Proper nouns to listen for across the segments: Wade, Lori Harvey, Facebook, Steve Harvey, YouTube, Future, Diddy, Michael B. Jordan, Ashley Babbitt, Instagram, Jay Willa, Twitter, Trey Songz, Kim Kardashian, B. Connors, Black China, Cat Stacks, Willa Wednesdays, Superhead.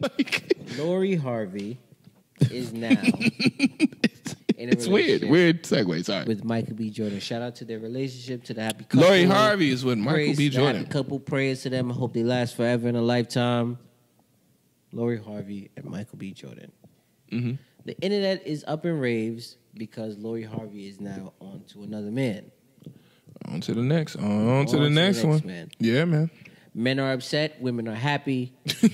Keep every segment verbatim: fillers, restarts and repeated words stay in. Like, Lori Harvey is now it's, in a it's weird, weird segue. Sorry, with Michael B. Jordan. Shout out to their relationship, to the happy couple. Lori Harvey is with Michael praise, B. Jordan. The happy couple, prayers to them. I hope they last forever in a lifetime. Lori Harvey and Michael B. Jordan. Mm-hmm. The internet is up in raves because Lori Harvey is now on to another man. On to the next. On, on, on to, the, to next the next one. Man. Yeah, man. Men are upset. Women are happy. They're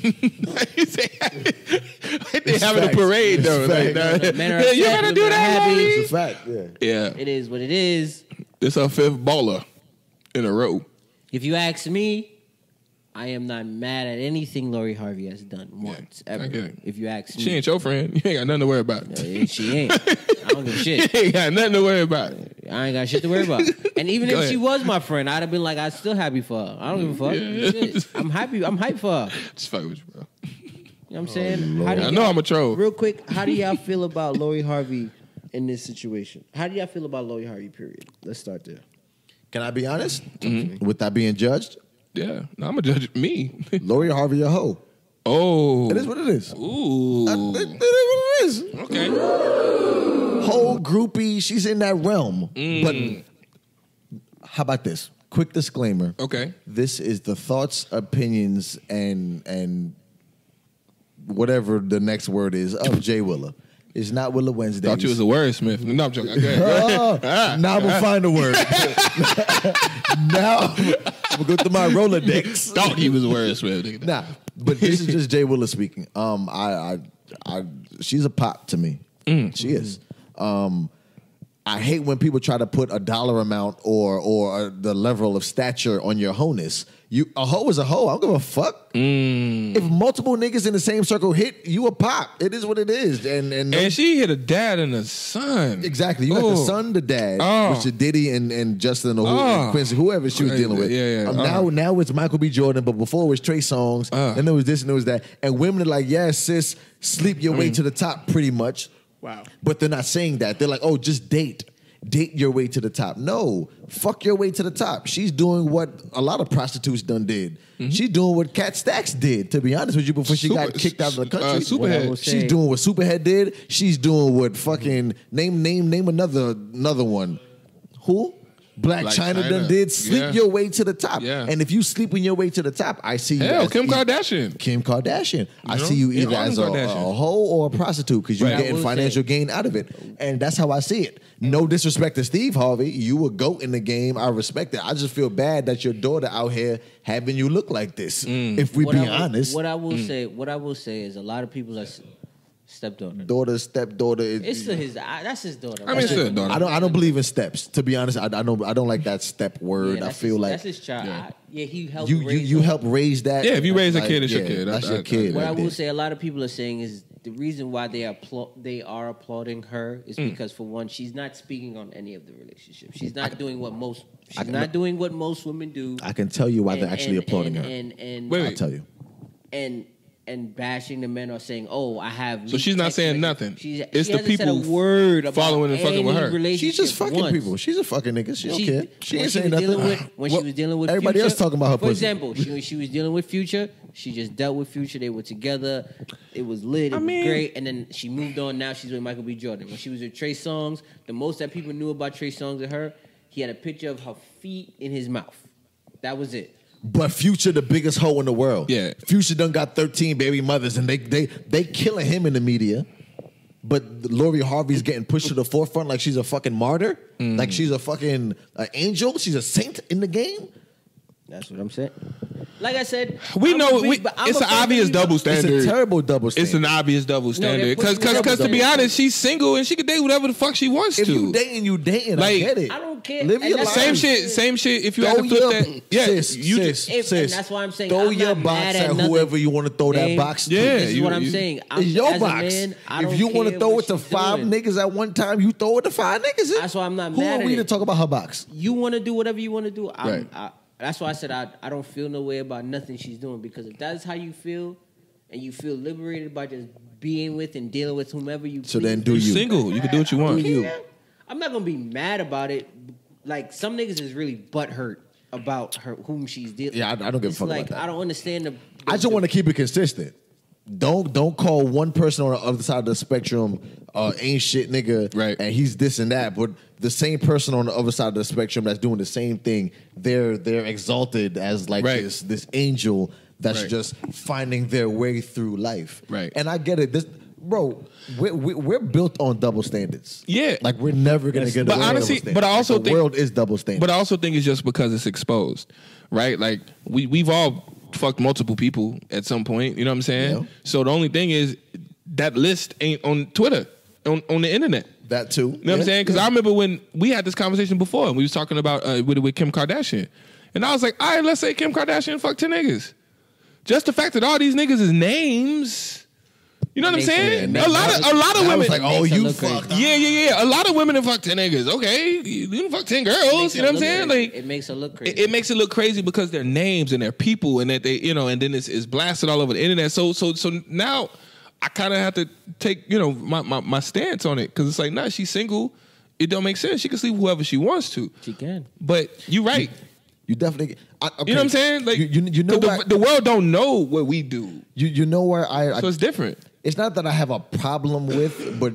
having a parade, it's though. Like, no, no, men are upset. You're going to do that, happy. It's a fact, yeah. Yeah. It is what it is. It's our fifth baller in a row. If you ask me, I am not mad at anything Lori Harvey has done once, yeah, ever. If you ask me. She ain't your friend. You ain't got nothing to worry about. No, she ain't. I don't give a shit. You ain't got nothing to worry about. I ain't got shit to worry about. And even if ahead. she was my friend, I'd have been like, I'm still happy for her. I don't give a fuck. Yeah. I'm happy. I'm hyped for her. Just fuck with you, bro. You know what I'm saying? Oh, how do I know I'm a troll. Real quick, how do y'all feel about Lori Harvey in this situation? How do y'all feel about Lori Harvey, period? Let's start there. Can I be honest? Mm-hmm. With that being judged? Yeah. No, I'm a judge. Me. Lori Harvey, a hoe. Oh. It is what it is. Ooh. I, it, it is what it is. Okay. Whole groupie. She's in that realm. Mm. But how about this? Quick disclaimer. Okay. This is the thoughts, opinions, and and whatever the next word is of Jay Willa. It's not Willa Wednesdays. Thought you was a wordsmith. No, I'm joking. Okay. uh, ah, now we'll ah. find a word. Now I'm going to go through my Rolodex. Thought he was a wordsmith. Nah, but this is just Jay Willa speaking. Um, I, I, I, she's a pop to me. Mm. She is. Um, I hate when people try to put a dollar amount or or the level of stature on your wholeness. You a hoe is a hoe. I don't give a fuck. Mm. If multiple niggas in the same circle hit, you a pop. It is what it is. And and, and she hit a dad and a son. Exactly. You got the son, the dad, oh. which is Diddy and, and Justin or who, oh. and Quincy, whoever she was dealing with. Yeah, yeah. Um, oh. Now now it's Michael B. Jordan, but before it was Trey Songz, oh. and there was this and there was that. And women are like, yeah, sis, sleep your mm. way to the top pretty much. Wow. But they're not saying that. They're like, oh, just date. Date your way to the top. No, fuck your way to the top. She's doing what a lot of prostitutes done did. Mm-hmm. She's doing what Cat Stacks did, to be honest with you, before she Super, got kicked out of the country. Uh, Superhead. She's doing what Superhead did. She's doing what fucking, name, name, name another another one. Who? Black, Black China, China done did. Sleep yeah. your way to the top. Yeah. And if you sleeping your way to the top, I see you Hell, as Kim e Kardashian. Kim Kardashian. You I know? see you either yeah, as a, a hoe or a prostitute because you're right. getting financial say. gain out of it. And that's how I see it. No disrespect to Steve Harvey. You a goat in the game. I respect it. I just feel bad that your daughter out here having you look like this, mm. if we what be I, honest. What I will mm. say, what I will say is a lot of people are... Stepdaughter, daughter, stepdaughter. It, it's still his. I, that's his daughter. Right? I mean, it's his daughter. I don't. I don't believe in steps. To be honest, I, I don't. I don't like that step word. Yeah, I feel his, like that's his child. Yeah, I, yeah he helped. You raise you, you help raise that. Yeah, if you raise a kid, like, it's yeah, your kid. That's I, your I, kid. What I, I will say, a lot of people are saying is the reason why they applaud, they are applauding her is mm. because for one, she's not speaking on any of the relationship. She's not I, doing what most. She's can, not doing what most women do. I can tell you why and, they're actually and, applauding and, her. And, and, and wait, I'll wait. tell you. And. And bashing the men or saying, "Oh, I have." So she's not saying like, nothing. She's, it's she the people said a word about following and fucking with her. She's just fucking once. people. She's a fucking nigga. She, she don't care. She ain't saying nothing. With, when well, she was dealing with everybody Future, else talking about her. For pussy. example, she, when she was dealing with Future, she just dealt with Future. They were together. It was lit. It I mean, was great. And then she moved on. Now she's with Michael B. Jordan. When she was with Trey Songz, the most that people knew about Trey Songz and her, he had a picture of her feet in his mouth. That was it. But Future, the biggest hoe in the world. Yeah. Future done got thirteen baby mothers, and they they they killing him in the media. But Lori Harvey's getting pushed to the forefront like she's a fucking martyr, mm. like she's a fucking uh, angel, she's a saint in the game. That's what I'm saying. Like I said, we I'm know big, we, it's an obvious double standard. It's a terrible double standard. It's an obvious double standard. Because, no, because, to be honest, she's single and she can date whatever the fuck she wants if to. If you dating, you dating. Like, I get it. I don't care. Live your life. Same shit. Same shit. If you throw have to flip your, that, yeah, sis, you sis, just, if, sis. And that's why I'm saying, throw I'm your not box mad at, at whoever you want to throw that box yeah, to. This is you, what I'm you, saying. I'm, it's your box. Man, if you want to throw it to five niggas at one time, you throw it to five niggas. That's why I'm not mad at it. Who are we to talk about her box? You want to do whatever you want to do. I'm. That's why I said I, I don't feel no way about nothing she's doing, because if that's how you feel and you feel liberated by just being with and dealing with whomever you So please, then do you. single. You can do what you want. Do you. I'm not going to be mad about it. Like, some niggas is really butthurt about her whom she's dealing with. Yeah, I, I don't give a fuck like, about that. I don't understand the... the I just want to keep it consistent. Don't don't call one person on the other side of the spectrum uh, ain't shit nigga, right? And he's this and that, but the same person on the other side of the spectrum that's doing the same thing, they're they're exalted as like right. this this angel that's right. just finding their way through life, right? And I get it, this bro, we're, we're built on double standards, yeah. Like we're never gonna get away. But honestly, but I also think the world is double standard. But I also think it's just because it's exposed, right? Like we we've all. Fucked multiple people at some point, you know what I'm saying? Yeah. So the only thing is that list ain't on Twitter, on, on the internet. That too. You know yeah. what I'm saying? Because yeah. I remember when we had this conversation before and we was talking about uh, with, with Kim Kardashian. And I was like, all right, let's say Kim Kardashian fucked ten niggas. Just the fact that all these niggas is names, you know what I'm saying? That, a lot of was, a lot of women. Like, oh, you fucked. Yeah, yeah, yeah. A lot of women have fucked ten niggas. Okay, you didn't fuck ten girls. You know what I'm saying? Crazy. Like, it makes it look crazy. It, it makes it look crazy because their names and their people and that they, you know, and then it's, it's blasted all over the internet. So, so, so now I kind of have to take, you know, my my, my stance on it because it's like, nah, she's single. It don't make sense. She can sleep with whoever she wants to. She can. But you're right. You, you definitely. I, okay. You know what I'm saying? Like, you, you, you know, the, I, the world don't know what we do. You you know where I. So I, it's different. It's not that I have a problem with, but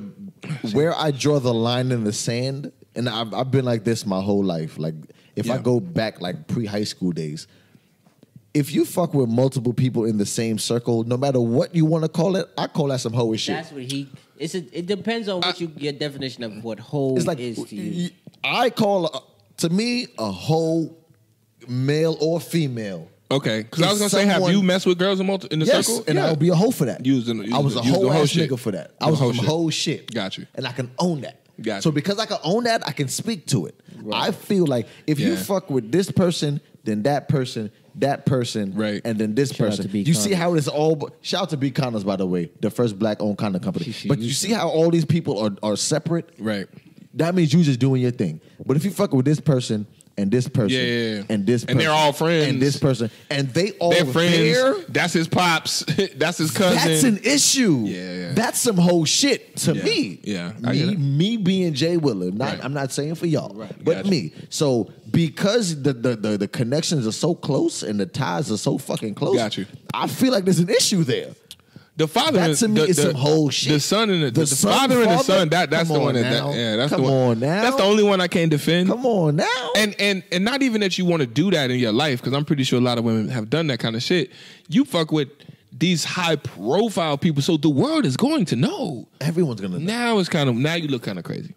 where I draw the line in the sand, and I've, I've been like this my whole life. Like, if yeah. I go back, like, pre-high school days, if you fuck with multiple people in the same circle, no matter what you want to call it, I call that some hoe shit. That's what he... It's a, it depends on what I, you, your definition of what hoe like, is to you. I call, a, to me, a hoe, male or female. Okay, because I was gonna someone, say, have you messed with girls in, multi, in the yes, circle? And yeah. I would be a hoe for that. Using, using, I was a whole ass shit. Nigga for that. I was some whole shit. Got you. And I can own that. Got you. So because I can own that, I can speak to it. Right. I feel like if yeah. you fuck with this person, then that person, that person, right. and then this shout person. You Connors. See how it's all. Shout out to B. Connors, by the way, the first black-owned condom company. But you see how all these people are are separate. Right. That means you just doing your thing. But if you fuck with this person. And this person, yeah, yeah, yeah. and this person, and they're all friends. And this person, and they all they're friends. There. That's his pops. That's his cousin. That's an issue. Yeah, yeah. That's some whole shit to yeah. me. Yeah, me, me being Jay Willa. Not, right. I'm not saying for y'all, right. but gotcha. Me. So because the, the the the connections are so close and the ties are so fucking close, got you. I feel like there's an issue there. The father, that to me the, is the, some whole shit. The son and the, the, the son, father, father and the son. That that's Come the one. That, that, yeah, that's Come the one. On now. That's the only one I can't defend. Come on now. And and and not even that you want to do that in your life, because I'm pretty sure a lot of women have done that kind of shit. You fuck with these high profile people, so the world is going to know. Everyone's gonna know. Now it's kind of now you look kind of crazy.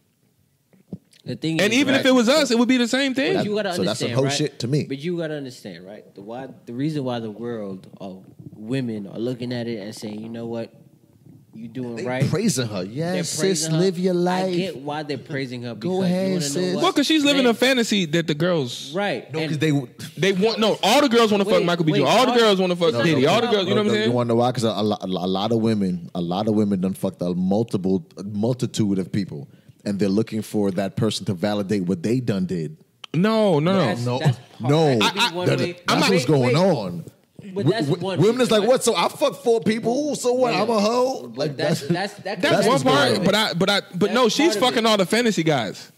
The thing, and is, even right, if it was us, it would be the same thing. But you gotta understand, so that's some whole right? shit to me. But you gotta understand, right? The why, the reason why the world or women are looking at it and saying, you know what, you doing they right. They're praising her. Yes, praising sis, her. Live your life. I get why they're praising her. Because Go ahead, you sis. Know well, because she's living man. A fantasy that the girls, right? No, because they they want no. All the girls want to fuck Michael B. Jordan. All, all the girls want to fuck no, Diddy. No, all no, the girls, no, you know no, what I'm no, saying? You want to know why? Because a, a, a lot of women, a lot of women done fucked a multiple a multitude of people. And they're looking for that person to validate what they done did. No, no, that's, no, that's no. That I, I, that, way, that's wait, what's going wait, on. But that's w- one women is like, what? So I fuck four people. So what? Yeah. I'm a hoe. Like that's that's that's, that's, that's one part. But I, but I, but that's no, she's fucking all the fantasy guys.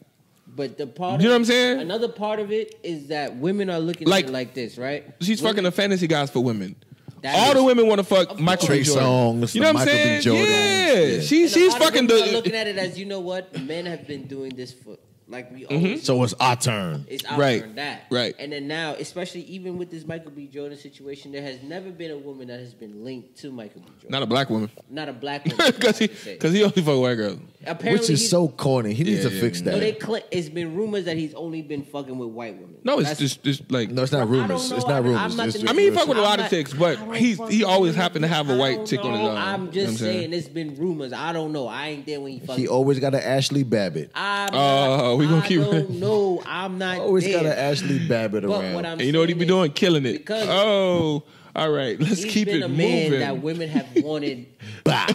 But the part, you know what I'm saying? Another part of it is that women are looking like, at it like this, right? She's women, fucking the fantasy guys for women. That all is, the women want to fuck Michael Trey B. Jordan. Songs, you know what I'm saying? Yeah. yeah. She, she's fucking... The, looking at it as, you know what? Men have been doing this for... Like, we always... Mm-hmm. So it's our turn. It's our right. turn, that. Right. And then now, especially even with this Michael B. Jordan situation, there has never been a woman that has been linked to Michael B. Jordan. Not a black woman. Not a black woman. Because he, he only fuck white girls. Apparently Which is so corny. He yeah, needs to yeah, fix yeah. that. No, they cl- it's been rumors that he's only been fucking with white women. No, it's just, just like... No, it's not rumors. It's not rumors. Not it's just, I mean, he fuck with a lot not, of chicks, but he's he always happened to have a white chick know. On his own. I'm just I'm saying, saying it's been rumors. I don't know. I ain't there when he fucking... He always got an Ashley Babbitt. Oh, we gonna I keep. Don't know. I'm not. Always dead. Gotta Ashley Babbitt around. And you know what he be doing? Killing it. Because oh, all right. Let's he's keep been it a man moving. That women have wanted. Bow.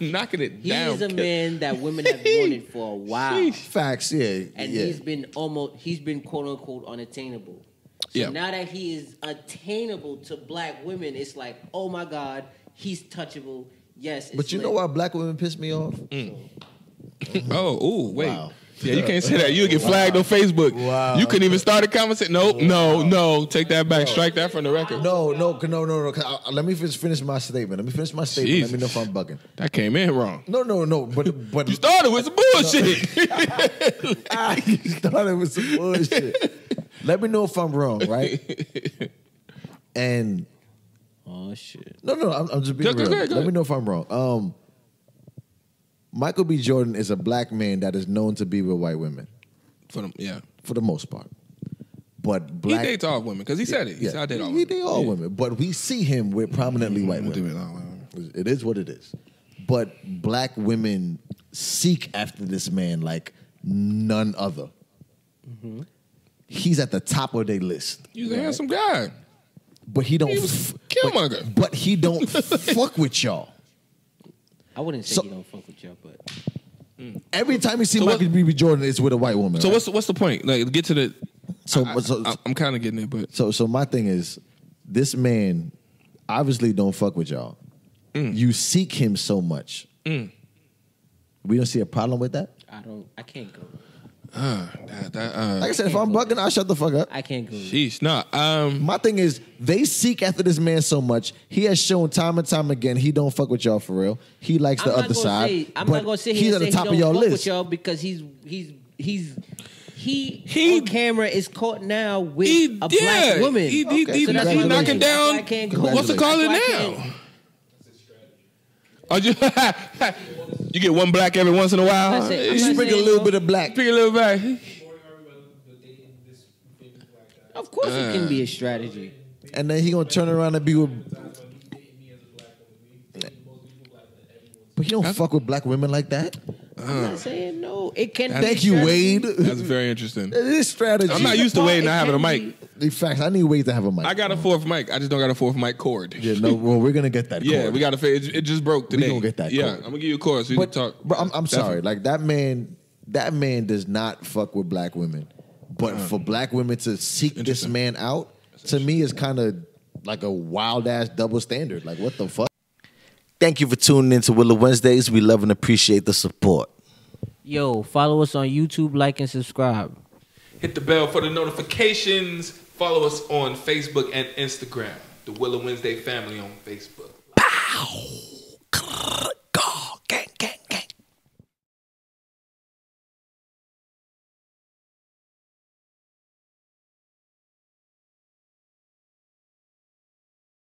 Knocking it he's down. He's a man that women have wanted for a while. Facts, yeah. And yeah. he's been almost. He's been quote unquote unattainable. So yeah. now that he is attainable to black women, it's like, oh my God, he's touchable. Yes, it's but you lit. Know why black women piss me off? Mm. So, oh, ooh, wait. Wow. Yeah, you can't say that. You'll get flagged wow. on Facebook. Wow. You couldn't even start a conversation. Nope, wow. no, no. Take that back. No. Strike that from the record. No, no, no, no, no. I, let me finish my statement. Let me finish my statement. Jesus. Let me know if I'm bugging. That came in wrong. No, no, no. But, but you started with some bullshit. I started with some bullshit. Let me know if I'm wrong, right? And oh shit. No, no, I'm, I'm just being real. Let me know if I'm wrong. Um. Michael B. Jordan is a black man that is known to be with white women. For the, yeah. For the most part. But black... He dates all women, because he said it. He yeah. said, I date all he women. He dates all yeah. women, but we see him with prominently mm-hmm. white women. Mm-hmm. It is what it is. But black women seek after this man like none other. Mm-hmm. He's at the top of their list. He's a right? handsome guy. But he don't... He was Killmonger. But, but he don't fuck with y'all. I wouldn't say so, you don't fuck with y'all, but mm. every time you see so Michael B. Jordan, it's with a white woman. So right? what's what's the point? Like, get to the. So, I, so I, I'm kind of getting it, but so so my thing is, this man obviously don't fuck with y'all. Mm. You seek him so much. Mm. We don't see a problem with that. I don't. I can't go. Uh, that, that, uh, like I said, I if I'm bugging, I'll shut the fuck up. I can't go. Sheesh, nah. Um, my thing is, they seek after this man so much. He has shown time and time again he don't fuck with y'all for real. He likes the other side. Say, I'm not gonna sit here and say he don't fuck list. with y'all because he's he's he's he, he on camera is caught now with he, a yeah, black woman. He, he, okay. he, so he, he knocking down. What's the call it now? Are you? You get one black every once in a while. I'm saying, I'm you pick a little no. bit of black. Pick a little black. Of course, uh, it can be a strategy. And then he gonna turn around and be with. But he don't that's, fuck with black women like that. I'm uh, not saying no. It can. Thank you, Wade. That's very interesting. It is strategy. I'm not used to Wade not having a mic. In fact, I need Wade to have a mic. I got a fourth mic. I just don't got a fourth mic cord. Yeah, no. Well, we're gonna get that cord. Yeah, we gotta. It, it just broke today. We gonna get that. Yeah, cord. I'm gonna give you a cord so you but, can talk. But I'm, I'm sorry. Like that man. That man does not fuck with black women. But uh, for black women to seek this man out, to me, is kind of like a wild ass double standard. Like what the fuck. Thank you for tuning in to Willa Wednesdays. We love and appreciate the support. Yo, follow us on YouTube, like and subscribe. Hit the bell for the notifications. Follow us on Facebook and Instagram. The Willa Wednesday family on Facebook. Pow!